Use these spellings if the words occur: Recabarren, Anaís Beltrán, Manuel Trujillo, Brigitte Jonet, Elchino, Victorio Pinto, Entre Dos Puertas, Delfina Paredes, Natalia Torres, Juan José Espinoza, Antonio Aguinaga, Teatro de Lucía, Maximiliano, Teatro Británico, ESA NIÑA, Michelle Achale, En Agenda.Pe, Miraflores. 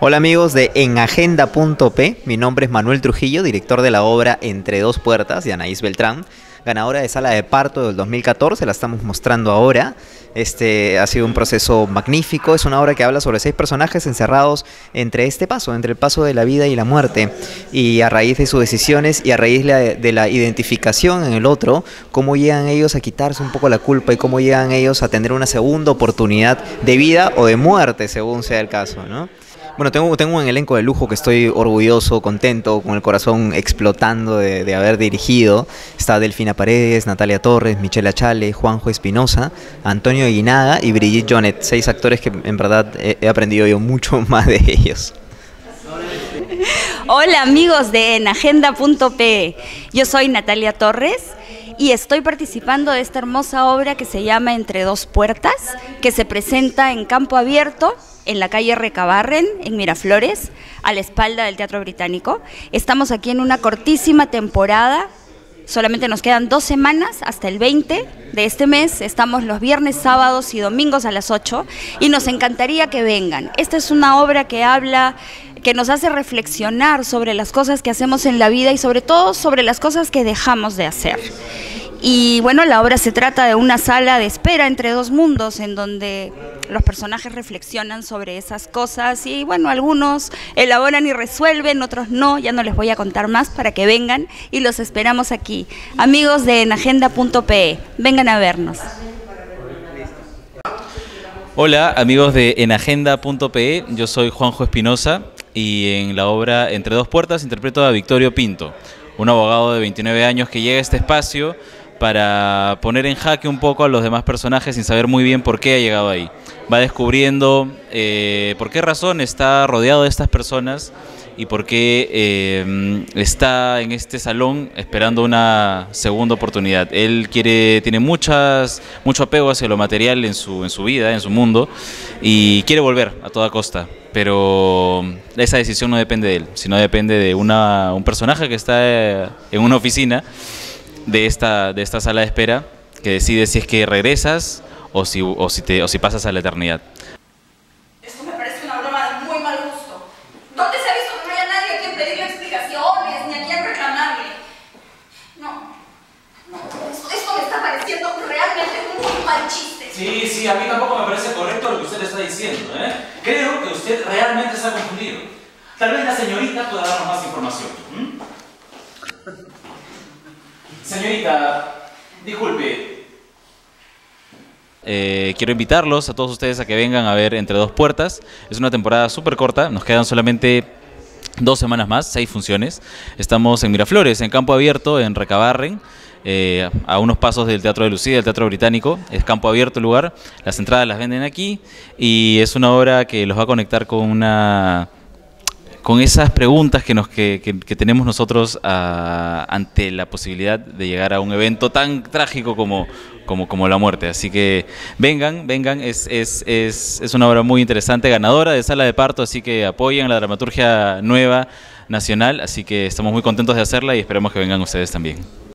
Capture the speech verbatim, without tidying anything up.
Hola amigos de En Agenda.Pe, mi nombre es Manuel Trujillo, director de la obra Entre Dos Puertas de Anaís Beltrán, ganadora de sala de parto del dos mil catorce, la estamos mostrando ahora. Este ha sido un proceso magnífico, es una obra que habla sobre seis personajes encerrados entre este paso, entre el paso de la vida y la muerte, y a raíz de sus decisiones y a raíz de la identificación en el otro, cómo llegan ellos a quitarse un poco la culpa y cómo llegan ellos a tener una segunda oportunidad de vida o de muerte, según sea el caso, ¿no? Bueno, tengo, tengo un elenco de lujo que estoy orgulloso, contento, con el corazón explotando de, de haber dirigido. Está Delfina Paredes, Natalia Torres, Michelle Achale, Juan José Espinoza, Antonio Aguinaga y Brigitte Jonet. Seis actores que en verdad he, he aprendido yo mucho más de ellos. Hola amigos de En Agenda.Pe, yo soy Natalia Torres y estoy participando de esta hermosa obra que se llama Entre Dos Puertas, que se presenta en campo abierto, en la calle Recabarren, en Miraflores, a la espalda del Teatro Británico. Estamos aquí en una cortísima temporada, solamente nos quedan dos semanas, hasta el veinte de este mes. Estamos los viernes, sábados y domingos a las ocho y nos encantaría que vengan. Esta es una obra que habla, que nos hace reflexionar sobre las cosas que hacemos en la vida y sobre todo sobre las cosas que dejamos de hacer. Y bueno, la obra se trata de una sala de espera entre dos mundos en donde los personajes reflexionan sobre esas cosas y bueno, algunos elaboran y resuelven, otros no, ya no les voy a contar más para que vengan y los esperamos aquí. Amigos de En Agenda.Pe, vengan a vernos. Hola amigos de En Agenda.Pe, yo soy Juanjo Espinoza y en la obra Entre Dos Puertas interpreto a Victorio Pinto, un abogado de veintinueve años que llega a este espacio para poner en jaque un poco a los demás personajes sin saber muy bien por qué ha llegado ahí. Va descubriendo eh, por qué razón está rodeado de estas personas y por qué eh, está en este salón esperando una segunda oportunidad. Él quiere, tiene muchas, mucho apego hacia lo material en su, en su vida, en su mundo, y quiere volver a toda costa. Pero esa decisión no depende de él, sino depende de una, un personaje que está en una oficina de esta, de esta sala de espera, que decide si es que regresas o si, o si, te, o si pasas a la eternidad. Esto me parece una broma de muy mal gusto. ¿Dónde se ha visto que no haya nadie a quien pedirle explicaciones ni a quien reclamarle? No, no, esto, esto me está pareciendo realmente un mal chiste. Sí, sí, a mí tampoco me parece correcto lo que usted está diciendo, ¿eh? Creo que usted realmente se ha confundido. Tal vez la señorita pueda darnos más información. ¿Mm? Señorita, disculpe. Eh, quiero invitarlos a todos ustedes a que vengan a ver Entre Dos Puertas. Es una temporada súper corta, nos quedan solamente dos semanas más, seis funciones. Estamos en Miraflores, en campo abierto, en Recabarren, eh, a unos pasos del Teatro de Lucía, del Teatro Británico. Es campo abierto el lugar, las entradas las venden aquí y es una obra que los va a conectar con una... con esas preguntas que, nos, que, que, que tenemos nosotros uh, ante la posibilidad de llegar a un evento tan trágico como, como, como la muerte. Así que vengan, vengan, es, es, es, es una obra muy interesante, ganadora de sala de parto, así que apoyen la dramaturgia nueva nacional, así que estamos muy contentos de hacerla y esperamos que vengan ustedes también.